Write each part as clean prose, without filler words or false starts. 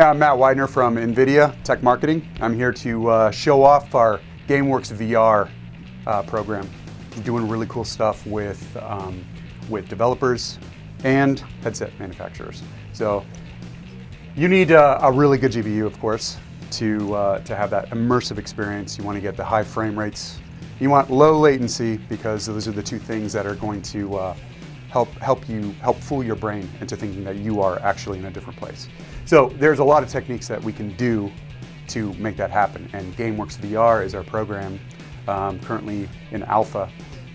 I'm Matt Widener from NVIDIA Tech Marketing. I'm here to show off our GameWorks VR program. We're doing really cool stuff with developers and headset manufacturers. So you need a really good GPU, of course, to have that immersive experience. You want to get the high frame rates. You want low latency, because those are the two things that are going to help fool your brain into thinking that you are actually in a different place. So there's a lot of techniques that we can do to make that happen, and GameWorks VR is our program, currently in alpha,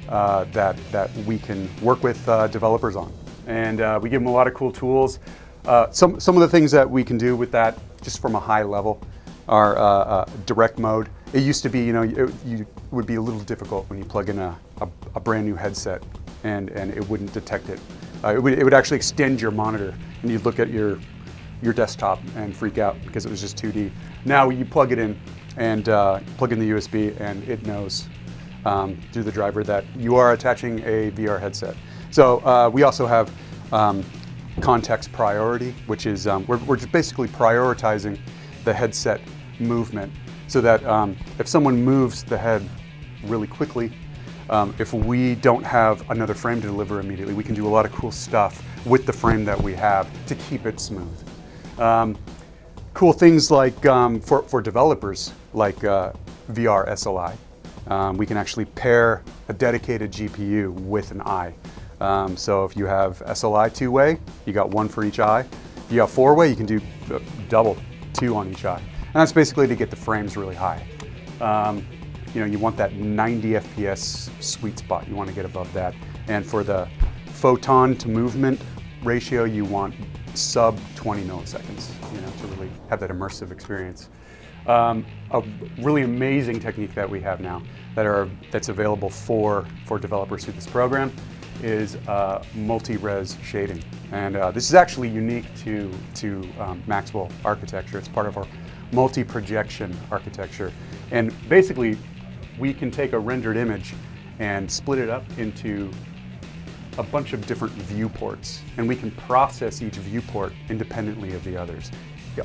that we can work with developers on. And we give them a lot of cool tools. Some of the things that we can do with that, just from a high level, are direct mode. It used to be, you know, it would be a little difficult when you plug in a brand new headset and it wouldn't detect it. It would actually extend your monitor, and you'd look at your desktop and freak out because it was just 2D. Now you plug it in and plug in the USB, and it knows through the driver that you are attaching a VR headset. So we also have context priority, which is we're just basically prioritizing the headset movement so that if someone moves the head really quickly, if we don't have another frame to deliver immediately, we can do a lot of cool stuff with the frame that we have to keep it smooth. Cool things like for developers, like VR SLI, we can actually pair a dedicated GPU with an eye. So if you have SLI two-way, you got one for each eye. If you have four-way, you can do double, two on each eye. And that's basically to get the frames really high. You know, you want that 90 FPS sweet spot. You want to get above that. And for the photon to movement ratio, you want sub 20 milliseconds, you know, to really have that immersive experience. A really amazing technique that we have now that's available for developers through this program is multi-res shading. And this is actually unique to Maxwell architecture. It's part of our multi-projection architecture. And basically, we can take a rendered image and split it up into a bunch of different viewports. And we can process each viewport independently of the others,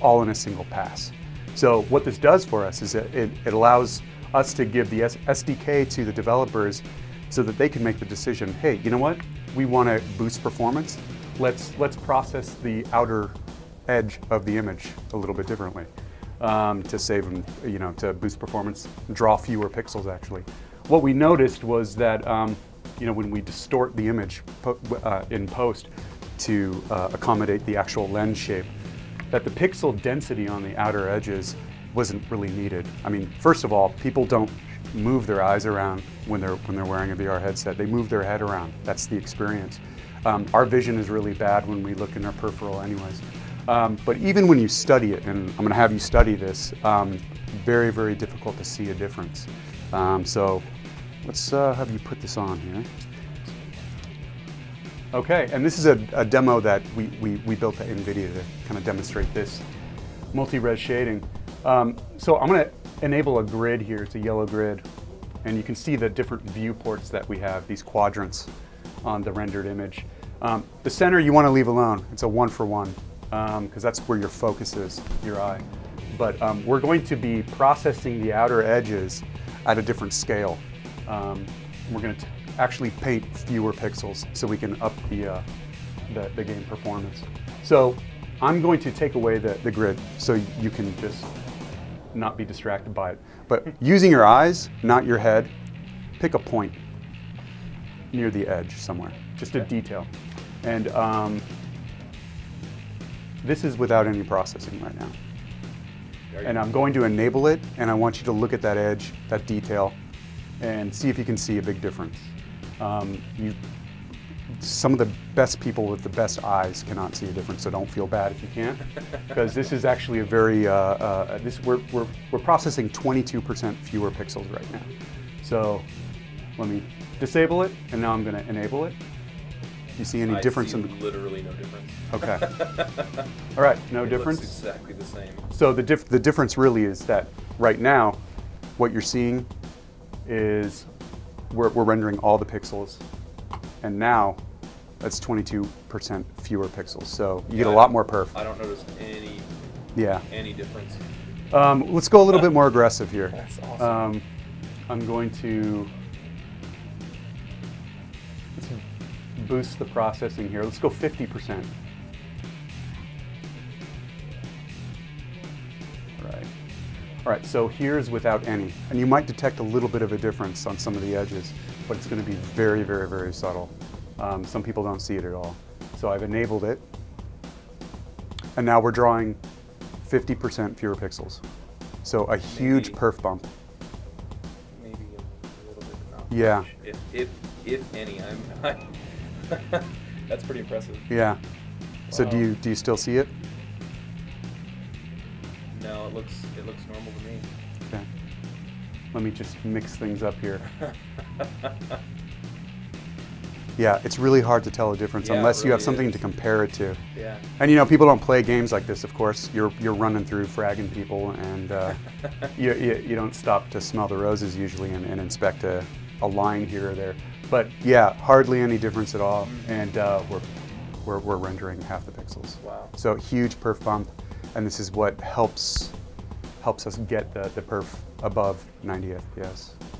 all in a single pass. So what this does for us is that it allows us to give the SDK to the developers so that they can make the decision, hey, you know what? We want to boost performance. Let's process the outer edge of the image a little bit differently. To save them, you know, to boost performance, draw fewer pixels actually. What we noticed was that, you know, when we distort the image in post to accommodate the actual lens shape, that the pixel density on the outer edges wasn't really needed. I mean, first of all, people don't move their eyes around when they're wearing a VR headset. They move their head around. That's the experience. Our vision is really bad when we look in our peripheral anyways. But even when you study it, and I'm going to have you study this, very, very difficult to see a difference. So let's have you put this on here. Okay, and this is a demo that we built at NVIDIA to kind of demonstrate this multi-res shading. So I'm going to enable a grid here. It's a yellow grid, and you can see the different viewports that we have, these quadrants on the rendered image. The center you want to leave alone. It's a one-for-one. Because that's where your focus is, your eye. But we're going to be processing the outer edges at a different scale. We're going to actually paint fewer pixels so we can up the game performance. So I'm going to take away the grid so you can just not be distracted by it. But using your eyes, not your head, pick a point near the edge somewhere, just a detail. And this is without any processing right now. And I'm going to enable it, and I want you to look at that edge, that detail, and see if you can see a big difference. Some of the best people with the best eyes cannot see a difference, so don't feel bad if you can't, because this is actually a very, we're processing 22% fewer pixels right now. So let me disable it, and now I'm going to enable it. You see any difference in the... Literally no difference. Okay. All right, no difference. Looks exactly the same. So the difference really is that right now, what you're seeing is we're rendering all the pixels, and now that's 22% fewer pixels. So you get a lot more perf. I don't notice any difference. Let's go a little bit more aggressive here. That's awesome. I'm going to boost the processing here. Let's go 50%. All right, so here's without any. And you might detect a little bit of a difference on some of the edges, but it's going to be very, very, very subtle. Some people don't see it at all. So I've enabled it. And now we're drawing 50% fewer pixels. So a huge perf bump. Maybe a little bit of knowledge. Yeah. If any, that's pretty impressive. Yeah. Wow. So do you still see it? No, it looks normal to me. Okay. Let me just mix things up here. Yeah, it's really hard to tell a difference unless you have something to compare it to. Yeah. And you know, people don't play games like this. Of course, you're running through fragging people, and you don't stop to smell the roses usually and inspect a line here or there. But yeah, hardly any difference at all, and we're rendering half the pixels. Wow. So huge perf bump, and this is what helps us get the perf above 90 FPS.